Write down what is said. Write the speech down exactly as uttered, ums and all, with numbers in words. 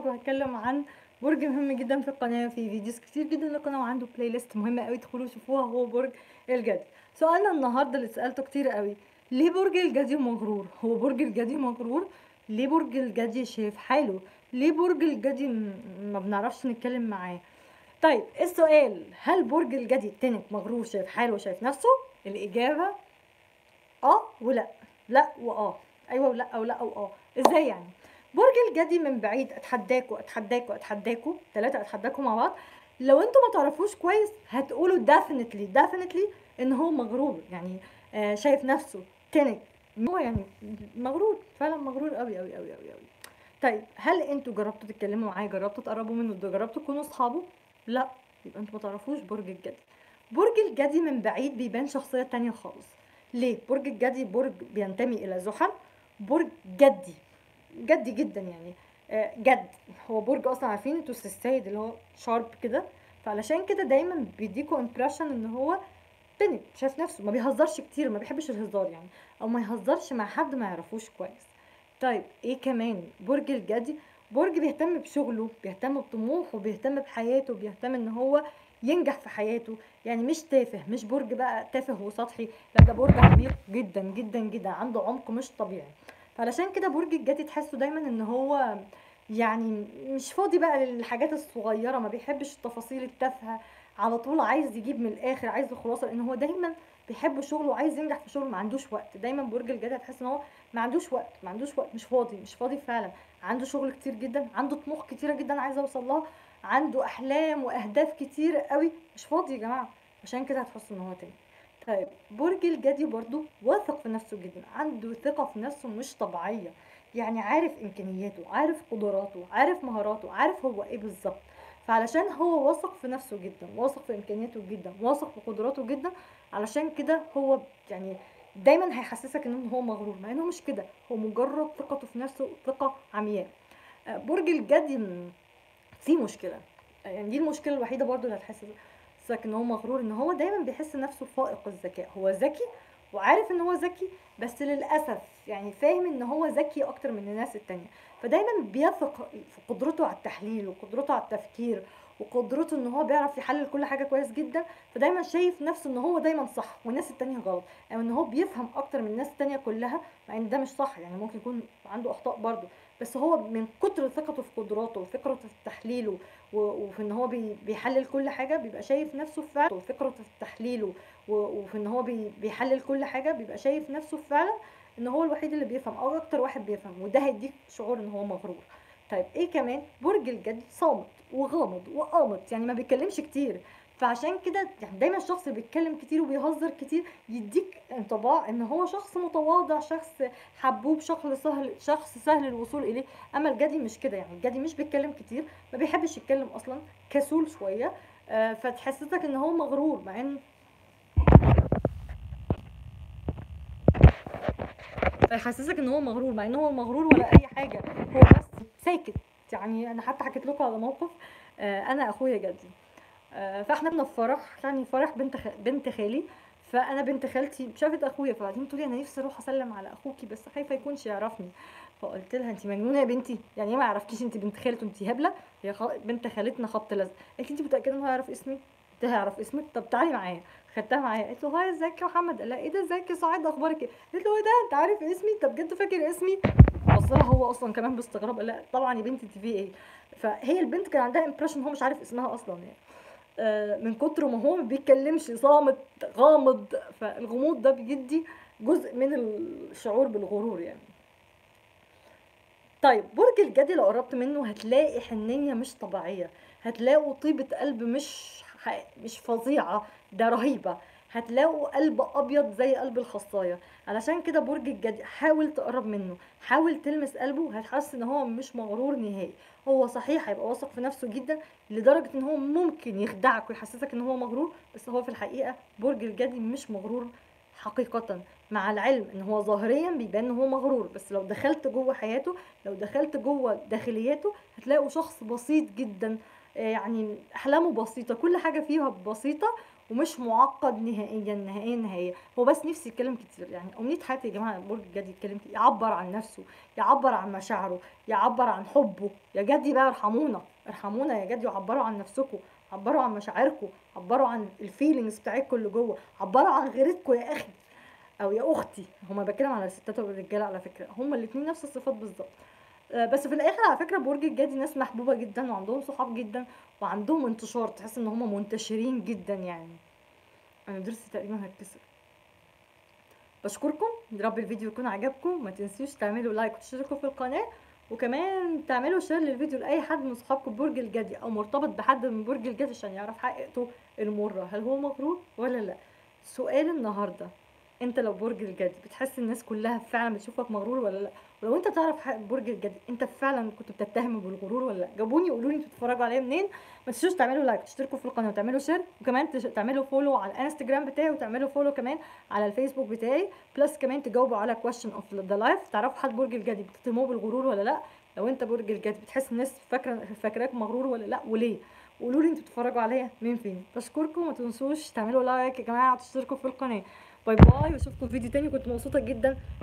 البرج وهتكلم عن برج مهم جدا في القناه، في فيديوز كتير جدا للقناه وعنده بلاي ليست مهمه قوي ادخلوا شوفوها، هو برج الجدي. سؤالنا النهارده اللي اتسالته كتير قوي، ليه برج الجدي مغرور؟ هو برج الجدي مغرور؟ ليه برج الجدي شايف حاله؟ ليه برج الجدي ما بنعرفش نتكلم معاه؟ طيب السؤال، هل برج الجدي التاني مغرور شايف حاله وشايف نفسه؟ الاجابه اه ولا، لا واه، ايوه ولا او لا او اه. ازاي يعني؟ برج الجدي من بعيد اتحداكوا اتحداكوا اتحداكوا ثلاثه اتحداكوا مع بعض، لو انتوا ما تعرفوش كويس هتقولوا ديفينتلي ديفينتلي ان هو مغرور، يعني آه شايف نفسه تنك، هو يعني مغرور فعلا، مغرور قوي قوي قوي قوي قوي. طيب هل انتوا جربتوا تتكلموا معاه؟ جربتوا تقربوا منه؟ جربتوا تكونوا اصحابه؟ لا، يبقى انتوا ما تعرفوش برج الجدي. برج الجدي من بعيد بيبان شخصيه تانية خالص. ليه؟ برج الجدي برج بينتمي الى زحل، برج جدي جدي جدا يعني آه جد، هو برج اصلا عارفين انتوا السيد اللي هو شارب كده، فعلشان كده دايما بيديكوا امبريشن ان هو تاني شايف نفسه، ما بيهزرش كتير، ما بيحبش الهزار يعني، او ما يهزرش مع حد ما يعرفوش كويس. طيب ايه كمان؟ برج الجدي برج بيهتم بشغله، بيهتم بطموحه، بيهتم بحياته، بيهتم ان هو ينجح في حياته، يعني مش تافه، مش برج بقى تافه وسطحي، لا ده برج عميق جدا جدا جدا، عنده عمق مش طبيعي. فعلشان كده برج الجدي تحسه دايما ان هو يعني مش فاضي بقى للحاجات الصغيره، ما بيحبش التفاصيل التافهه، على طول عايز يجيب من الاخر، عايز الخلاصه، لان هو دايما بيحب شغله وعايز ينجح في شغله، ما عندوش وقت. دايما برج الجدي هتحس ان هو ما عندوش وقت، ما عندوش وقت، مش فاضي، مش فاضي فعلا، عنده شغل كتير جدا، عنده طموح كتيره جدا عايز اوصل لها، عنده احلام واهداف كتير قوي، مش فاضي يا جماعه، عشان كده هتحس ان هو تاني. طيب برج الجدي برضو واثق في نفسه جدا، عنده ثقه في نفسه مش طبيعيه، يعني عارف امكانياته، عارف قدراته، عارف مهاراته، عارف هو ايه بالظبط، فعلشان هو واثق في نفسه جدا، واثق في امكانياته جدا، واثق في قدراته جدا، علشان كده هو يعني دايما هيحسسك ان هو مغرور، مع انه مش كده، هو مجرد ثقته في نفسه ثقه عمياء. برج الجدي في مشكله، يعني دي المشكله الوحيده برضو اللي هتحسسك ان هو مغرور، ان هو دايما بيحس نفسه فائق الذكاء، هو ذكي وعارف ان هو ذكي، بس للاسف يعني فاهم ان هو ذكي اكتر من الناس التانية، فدايما بيثق في قدرته على التحليل وقدرته على التفكير وقدرته ان هو بيعرف يحلل كل حاجه كويس جدا، فدايما شايف نفسه ان هو دايما صح والناس التانية غلط، او يعني ان هو بيفهم اكتر من الناس التانية كلها، مع ان ده مش صح، يعني ممكن يكون عنده اخطاء برضه، بس هو من كتر ثقته في قدراته وثقته في تحليله وفي ان هو بيحلل كل حاجه بيبقى شايف نفسه فعلا، وثقته في تحليله وفي ان هو بيحلل كل حاجه بيبقى شايف نفسه فعلا ان هو الوحيد اللي بيفهم او اكتر واحد بيفهم، وده هيديك شعور ان هو مغرور. طيب ايه كمان؟ برج الجدي صامت وغامض وقامت، يعني ما بيتكلمش كتير، فعشان كده يعني دايما الشخص اللي بيتكلم كتير وبيهزر كتير يديك انطباع ان هو شخص متواضع، شخص حبوب، شخص سهل، شخص سهل الوصول اليه. اما الجدي مش كده، يعني الجدي مش بيتكلم كتير، ما بيحبش يتكلم اصلا، كسول شويه، آه فتحسسك ان هو مغرور، مع ان فيحسسك ان هو مغرور، مع ان هو مغرور ولا اي حاجه، هو بس ساكت. يعني انا حتى حكيت لكم على موقف، آه انا اخويا جدي، آه فاحنا كنا في فرح، يعني فرح بنت خ... بنت خالي، فانا بنت خالتي شافت اخويا، فبعدين بتقول لي انا نفسي اروح اسلم على اخوكي بس خايفه يكونش يعرفني، فقلت لها انت مجنونه يا بنتي، يعني ايه ما يعرفكيش، انت بنت خالته، انت هبله، هي خ... بنت خالتنا خبط لزق. قالت لي انت متاكده انه هيعرف اسمي؟ قلت لها هيعرف اسمك، طب تعالي معايا. خدتها معايا، قالت له هاي ازيك يا محمد، قال لها ايه ده ازيك يا سعاد اخبارك ايه؟ قالت له ايه ده انت عارف اسمي، انت بجد فاكر اسمي؟ بص لها هو اصلا كمان باستغراب، قال لها طبعا يا بنتي انت في ايه؟ فهي البنت كان عندها امبريشن هو مش عارف اسمها اصلا، يعني من كتر ما هو ما بيتكلمش، صامت غامض، فالغموض ده بيدي جزء من الشعور بالغرور يعني. طيب برج الجدي لو قربت منه هتلاقي حنيه مش طبيعيه، هتلاقوا طيبه قلب مش مش فظيعه، ده رهيبه، هتلاقوا قلب ابيض زي قلب الخصايه. علشان كده برج الجدي حاول تقرب منه، حاول تلمس قلبه، هتحس ان هو مش مغرور نهائي، هو صحيح هيبقى واثق في نفسه جدا لدرجه ان هو ممكن يخدعك ويحسسك ان هو مغرور، بس هو في الحقيقه برج الجدي مش مغرور حقيقه، مع العلم ان هو ظاهريا بيبان ان هو مغرور، بس لو دخلت جوه حياته، لو دخلت جوه داخلياته هتلاقوا شخص بسيط جدا، يعني احلامه بسيطه، كل حاجه فيها بسيطه، ومش معقد نهائيا نهائيا نهائيا. هو بس نفسي يتكلم كتير، يعني امنيه حياتي يا جماعه برج الجدي يتكلم كتير، يعبر عن نفسه، يعبر عن مشاعره، يعبر عن حبه. يا جدي بقى ارحمونا ارحمونا يا جدي، وعبروا عن نفسكم، عبروا عن مشاعركم، عبروا عن الفيلينجز بتاعتكم اللي جوه، عبروا عن غيرتكم يا اخي او يا اختي. هما بتكلم على الستات والرجاله على فكره، هما الاثنين نفس الصفات بالظبط. بس في الاخر على فكره برج الجدي ناس محبوبه جدا، وعندهم صحاب جدا، وعندهم انتشار، تحس ان هم منتشرين جدا. يعني انا درسي تقريبا هتكسر. بشكركم، يا رب الفيديو يكون عجبكم، ما تنسيوش تعملوا لايك وتشتركوا في القناه، وكمان تعملوا شير للفيديو لاي حد من صحابكم برج الجدي او مرتبط بحد من برج الجدي عشان يعرف حقيقته المره، هل هو مغرور ولا لا. سؤال النهارده، انت لو برج الجدي بتحس الناس كلها فعلا بتشوفك مغرور ولا لا؟ ولو انت تعرف حق برج الجدي، انت فعلا كنت بتتهم بالغرور ولا لا؟ جاوبوني وقولوا لي انتوا بتتفرجوا عليا منين. ما تنسوش تعملوا لايك وتشتركوا في القناه وتعملوا شير، وكمان تعملوا فولو على الانستجرام بتاعي، وتعملوا فولو كمان على الفيسبوك بتاعي، بلس كمان تجاوبوا على كويشن اوف ذا لايف، تعرفوا حد برج الجدي بتتهموه بالغرور ولا لا؟ لو انت برج الجدي بتحس الناس فاكره فاكراك مغرور ولا لا وليه؟ وقولوا لي انتوا بتتفرجوا عليا من فين. بشكركم، وما تنسوش تعملوا لايك يا جماعه وتشتركوا في القناه. باي باي، واشوفكم في فيديو تاني. كنت مبسوطه جدا.